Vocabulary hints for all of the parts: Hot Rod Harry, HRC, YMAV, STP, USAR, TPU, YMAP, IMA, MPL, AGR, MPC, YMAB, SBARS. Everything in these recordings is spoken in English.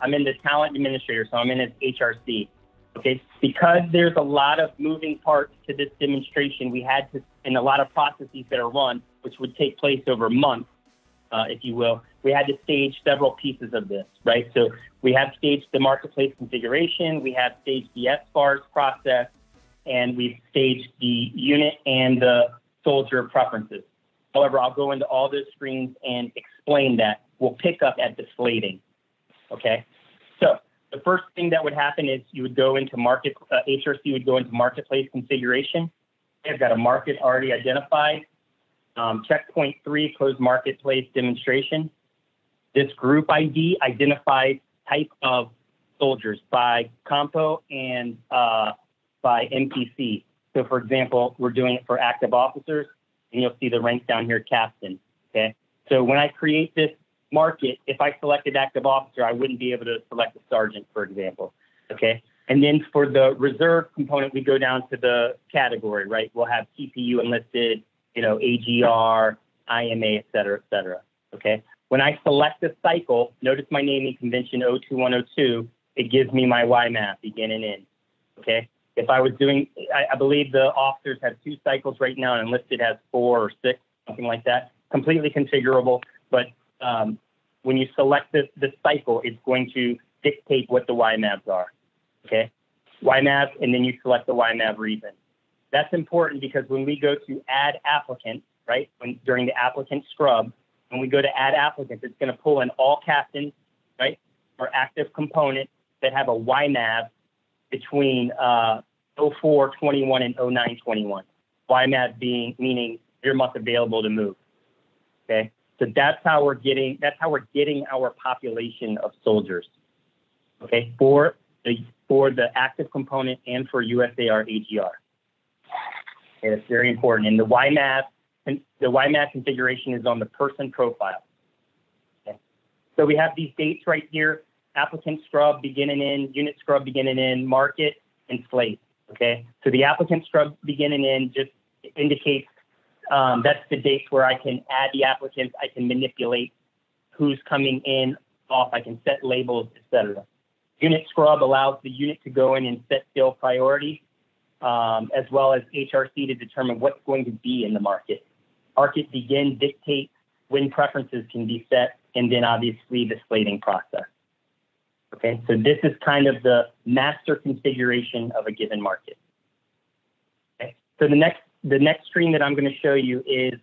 I'm in the talent administrator, so I'm in as HRC. Okay, because there's a lot of moving parts to this demonstration, we had to, and a lot of processes that are run, which would take place over months, if you will, we had to stage several pieces of this, right? So we have staged the marketplace configuration, we have staged the SBARS process, and we've staged the unit and the soldier preferences. However, I'll go into all those screens and explain that. We'll pick up at the slating, okay? So the first thing that would happen is you would go into market, HRC would go into marketplace configuration. I've got a market already identified. Checkpoint 3, closed marketplace demonstration. This group ID identifies type of soldiers by compo and by MPC. So for example, we're doing it for active officers, and you'll see the rank down here, captain, okay? So when I create this market, if I selected active officer, I wouldn't be able to select a sergeant, for example, okay? And then for the reserve component, we go down to the category, right? We'll have TPU enlisted, you know, AGR, IMA, et cetera, okay? When I select a cycle, notice my naming convention 02102, it gives me my YMAP, begin and end, okay? If I was doing, I believe the officers have 2 cycles right now and enlisted has 4 or 6, something like that. Completely configurable, but when you select this cycle, it's going to dictate what the YMAVs are, okay? YMAV, and then you select the YMAV reason. That's important because when we go to add applicant, right, during the applicant scrub, when we go to add applicants, it's going to pull in all captains, right, or active components that have a YMAV between 04/21 and 09/21. YMAV being meaning 0 month available to move. Okay, so that's how we're getting our population of soldiers. Okay, for the active component and for USAR AGR. Okay, that's very important. And the YMAP configuration is on the person profile. Okay. So we have these dates right here: applicant scrub, begin and end, unit scrub, begin and end, market, and slate. Okay. So the applicant scrub, begin and end, just indicates that's the dates where I can add the applicants, I can manipulate who's coming in, off, I can set labels, etc. Unit scrub allows the unit to go in and set skill priority, as well as HRC to determine what's going to be in the market. Market begin dictates when preferences can be set, and then obviously the slating process. Okay, so this is kind of the master configuration of a given market. Okay, so the next screen that I'm going to show you is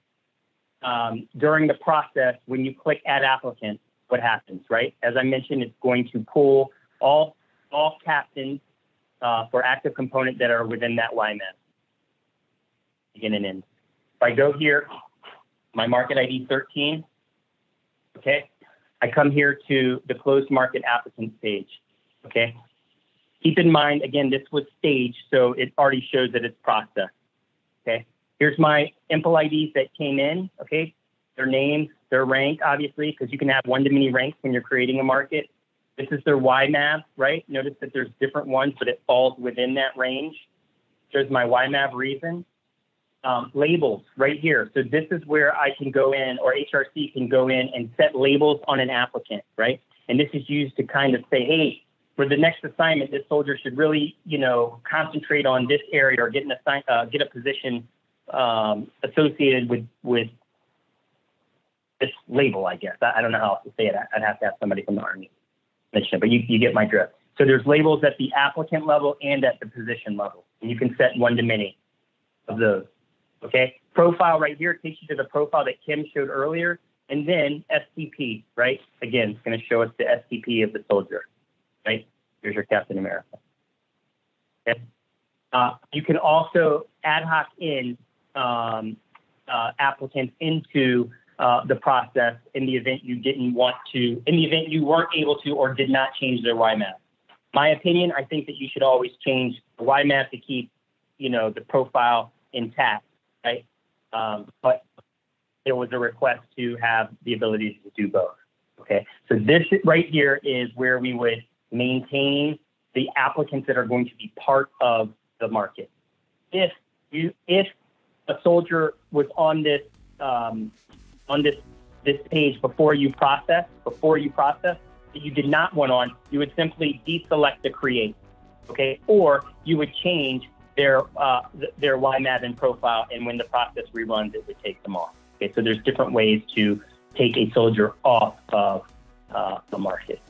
during the process when you click Add Applicant, what happens, right? As I mentioned, it's going to pull all captains for active component that are within that YMAP. Begin and end. If I go here, my market ID 13, okay? I come here to the closed market applicant page, okay? Keep in mind, again, this was staged, so it already shows that it's processed, okay? Here's my MPL IDs that came in, okay? Their names, their rank, obviously, because you can have one-to-many ranks when you're creating a market. This is their YMAV, right? Notice that there's different ones, but it falls within that range. There's my YMAV reason. Labels right here. So this is where I can go in, or HRC can go in and set labels on an applicant, right? And this is used to kind of say, hey, for the next assignment, this soldier should really, you know, concentrate on this area or get a position associated with this label, I guess. I don't know how else to say it. I'd have to have somebody from the Army. But you get my drift. So there's labels at the applicant level and at the position level. And you can set one to many of those, okay? Profile right here takes you to the profile that Kim showed earlier. And then STP, right? Again, it's going to show us the STP of the soldier, right? Here's your Captain America. Okay. You can also ad hoc in applicants into the process in the event you didn't want to, in the event you weren't able to or did not change their YMAP. My opinion, I think that you should always change the YMAP to keep, you know, the profile intact, right? But there was a request to have the ability to do both, okay? So this right here is where we would maintain the applicants that are going to be part of the market. If a soldier was on this page before you process, that you did not want on, you would simply deselect the create, okay? Or you would change their YMAB in profile, and when the process reruns, it would take them off. Okay, so there's different ways to take a soldier off of the market.